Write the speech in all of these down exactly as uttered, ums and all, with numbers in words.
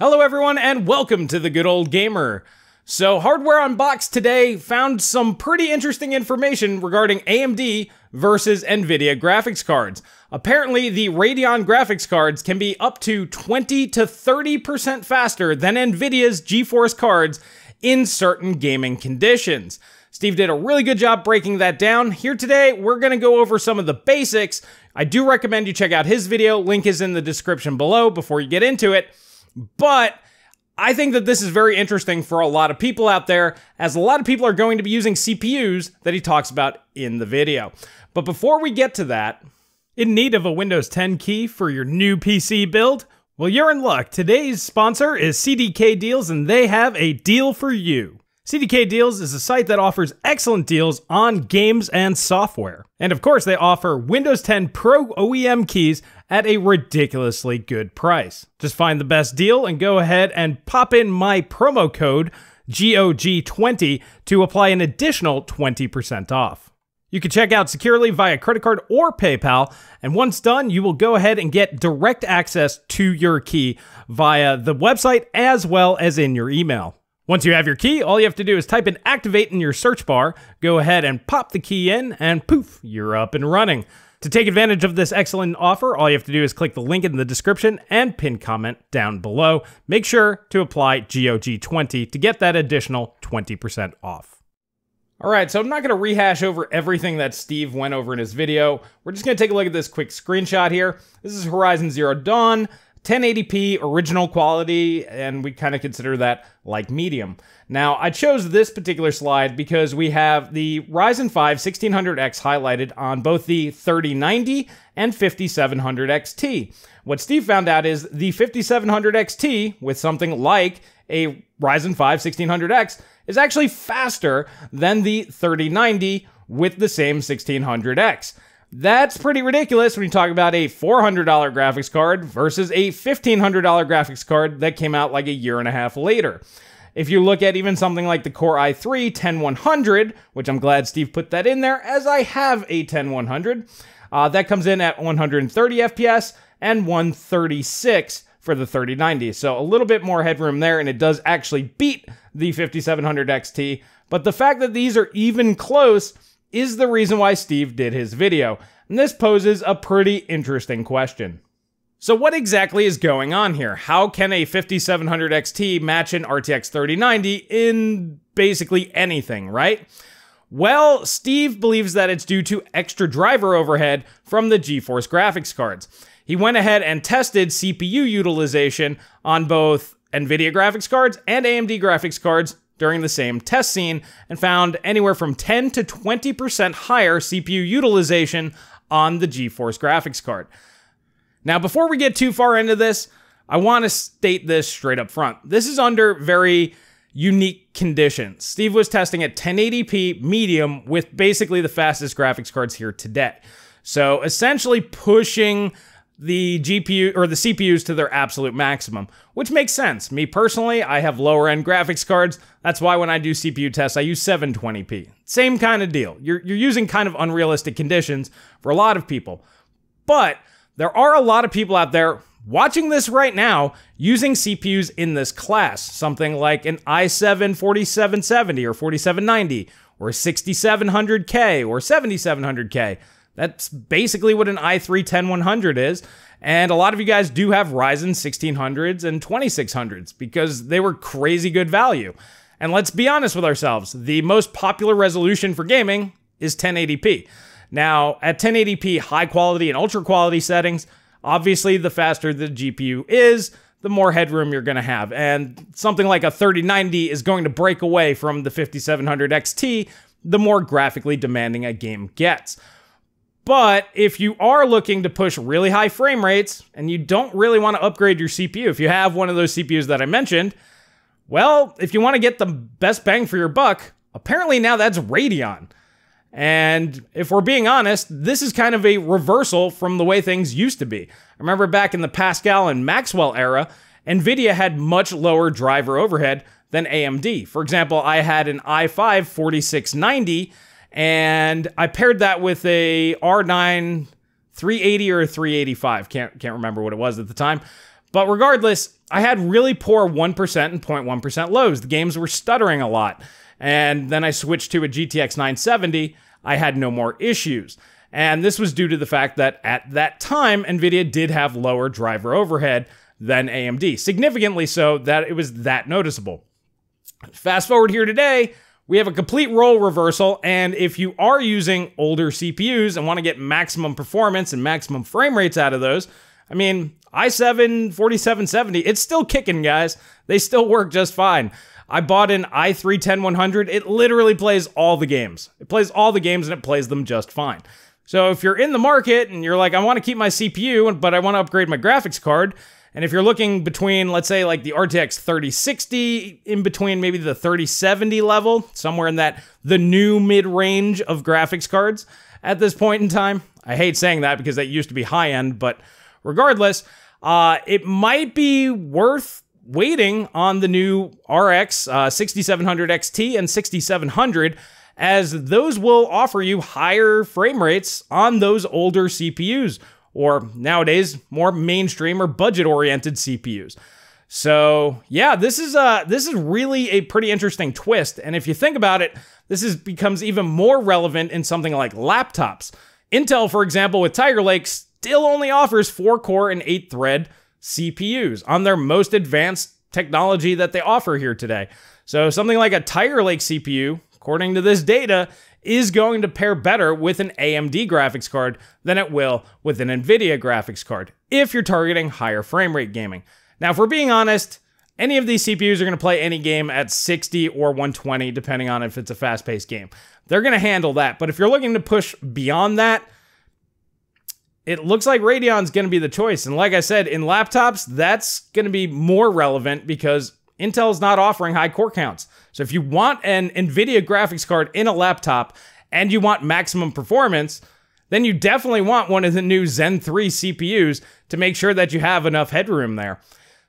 Hello everyone and welcome to the Good Old Gamer. So Hardware Unboxed today found some pretty interesting information regarding A M D versus NVIDIA graphics cards. Apparently the Radeon graphics cards can be up to twenty to thirty percent faster than NVIDIA's GeForce cards in certain gaming conditions. Steve did a really good job breaking that down. Here today, we're gonna go over some of the basics. I do recommend you check out his video. Link is in the description below before you get into it. But I think that this is very interesting for a lot of people out there, as a lot of people are going to be using C P Us that he talks about in the video. But before we get to that, in need of a Windows ten key for your new P C build? Well, you're in luck. Today's sponsor is C D K Deals, and they have a deal for you. C D K Deals is a site that offers excellent deals on games and software. And of course, they offer Windows ten Pro O E M keys at a ridiculously good price. Just find the best deal and go ahead and pop in my promo code G O G twenty to apply an additional twenty percent off. You can check out securely via credit card or PayPal, and once done, you will go ahead and get direct access to your key via the website as well as in your email. Once you have your key, all you have to do is type in activate in your search bar, go ahead and pop the key in, and poof, you're up and running. To take advantage of this excellent offer, all you have to do is click the link in the description and pinned comment down below. Make sure to apply G O G twenty to get that additional twenty percent off. All right, so I'm not gonna rehash over everything that Steve went over in his video. We're just gonna take a look at this quick screenshot here. This is Horizon Zero Dawn. ten eighty p original quality, and we kind of consider that like medium. Now, I chose this particular slide because we have the Ryzen five sixteen hundred X highlighted on both the thirty ninety and fifty-seven hundred X T. What Steve found out is the fifty-seven hundred X T, with something like a Ryzen five sixteen hundred X, is actually faster than the thirty ninety with the same sixteen hundred X. That's pretty ridiculous when you talk about a four hundred dollar graphics card versus a fifteen hundred dollar graphics card that came out like a year and a half later. If you look at even something like the Core i three ten one hundred, which I'm glad Steve put that in there, as I have a ten one hundred, uh, that comes in at one hundred thirty F P S and one thirty-six for the thirty ninety. So a little bit more headroom there, and it does actually beat the fifty-seven hundred X T. But the fact that these are even close is the reason why Steve did his video, and this poses a pretty interesting question. So what exactly is going on here? How can a fifty-seven hundred X T match an R T X thirty ninety in basically anything, right? Well, Steve believes that it's due to extra driver overhead from the GeForce graphics cards. He went ahead and tested C P U utilization on both NVIDIA graphics cards and A M D graphics cards during the same test scene, and found anywhere from ten to twenty percent higher C P U utilization on the GeForce graphics card. Now, before we get too far into this, I want to state this straight up front. This is under very unique conditions. Steve was testing at ten eighty p medium with basically the fastest graphics cards here today. So essentially pushing the G P U or the C P Us to their absolute maximum, which makes sense. Me personally, I have lower end graphics cards. That's why when I do C P U tests, I use seven twenty p. Same kind of deal. You're, you're using kind of unrealistic conditions for a lot of people. But there are a lot of people out there watching this right now using C P Us in this class, something like an i seven forty-seven seventy or forty-seven ninety or sixty-seven hundred K or seventy-seven hundred K. That's basically what an i three ten one hundred is, and a lot of you guys do have Ryzen sixteen hundreds and twenty-six hundreds because they were crazy good value. And let's be honest with ourselves, the most popular resolution for gaming is ten eighty p. Now, at ten eighty p high quality and ultra quality settings, obviously the faster the G P U is, the more headroom you're gonna have, and something like a thirty ninety is going to break away from the fifty-seven hundred X T the more graphically demanding a game gets. But if you are looking to push really high frame rates and you don't really want to upgrade your C P U, if you have one of those C P Us that I mentioned, well, if you want to get the best bang for your buck, apparently now that's Radeon. And if we're being honest, this is kind of a reversal from the way things used to be. I remember back in the Pascal and Maxwell era, NVIDIA had much lower driver overhead than A M D. For example, I had an i five forty-six ninety, and I paired that with a R nine three eighty or a three eighty-five. Can't, can't remember what it was at the time. But regardless, I had really poor one percent and zero point one percent lows. The games were stuttering a lot. And then I switched to a G T X nine seventy. I had no more issues. And this was due to the fact that at that time, NVIDIA did have lower driver overhead than A M D. Significantly so that it was that noticeable. Fast forward here today, we have a complete role reversal, and if you are using older C P Us and want to get maximum performance and maximum frame rates out of those, I mean, i seven forty-seven seventy, it's still kicking, guys. They still work just fine. I bought an i three ten one hundred. It literally plays all the games. It plays all the games, and it plays them just fine. So if you're in the market and you're like, I want to keep my C P U, but I want to upgrade my graphics card, and if you're looking between, let's say, like the R T X thirty sixty, in between maybe the thirty seventy level, somewhere in that, the new mid-range of graphics cards at this point in time. I hate saying that because that used to be high-end, but regardless, uh, it might be worth waiting on the new R X uh, sixty-seven hundred X T and sixty-seven hundred, as those will offer you higher frame rates on those older C P Us, or nowadays, more mainstream or budget-oriented C P Us. So yeah, this is, uh, this is really a pretty interesting twist, and if you think about it, this is, becomes even more relevant in something like laptops. Intel, for example, with Tiger Lake, still only offers four core and eight thread C P Us on their most advanced technology that they offer here today. So something like a Tiger Lake C P U, according to this data, is going to pair better with an A M D graphics card than it will with an NVIDIA graphics card, if you're targeting higher frame rate gaming. Now, if we're being honest, any of these C P Us are going to play any game at sixty or one twenty, depending on if it's a fast-paced game. They're going to handle that, but if you're looking to push beyond that, it looks like Radeon's going to be the choice, and like I said, in laptops, that's going to be more relevant because Intel's not offering high core counts. So if you want an NVIDIA graphics card in a laptop and you want maximum performance, then you definitely want one of the new Zen three C P Us to make sure that you have enough headroom there.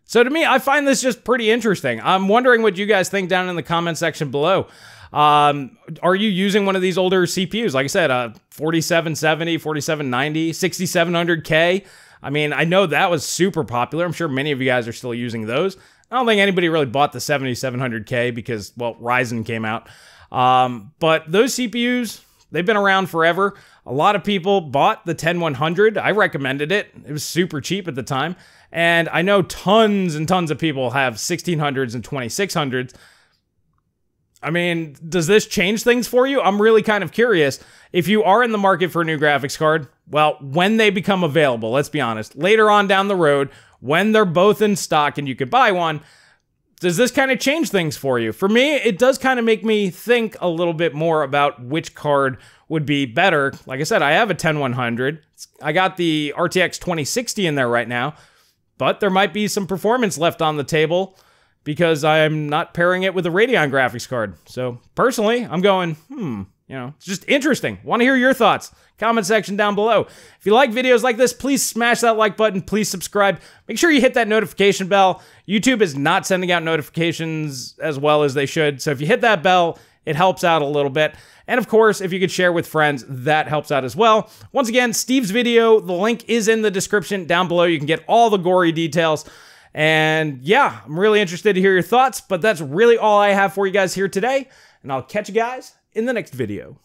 So to me, I find this just pretty interesting. I'm wondering what you guys think down in the comment section below. Um, are you using one of these older C P Us? Like I said, uh, forty-seven seventy, forty-seven ninety, sixty-seven hundred K. I mean, I know that was super popular. I'm sure many of you guys are still using those. I don't think anybody really bought the seventy-seven hundred K because, well, Ryzen came out. Um, but those C P Us, they've been around forever. A lot of people bought the ten one hundred. I recommended it. It was super cheap at the time. And I know tons and tons of people have sixteen hundreds and twenty-six hundreds. I mean, does this change things for you? I'm really kind of curious. If you are in the market for a new graphics card, well, when they become available, let's be honest, later on down the road, when they're both in stock and you could buy one, does this kind of change things for you? For me, it does kind of make me think a little bit more about which card would be better. Like I said, I have a ten one hundred. I got the R T X twenty sixty in there right now, but there might be some performance left on the table because I'm not pairing it with a Radeon graphics card. So personally, I'm going, hmm, you know, it's just interesting. Want to hear your thoughts. Comment section down below. If you like videos like this, please smash that like button. Please subscribe. Make sure you hit that notification bell. YouTube is not sending out notifications as well as they should. So if you hit that bell, it helps out a little bit. And of course, if you could share with friends, that helps out as well. Once again, Steve's video, the link is in the description down below. You can get all the gory details. And yeah, I'm really interested to hear your thoughts, but that's really all I have for you guys here today. And I'll catch you guys in the next video.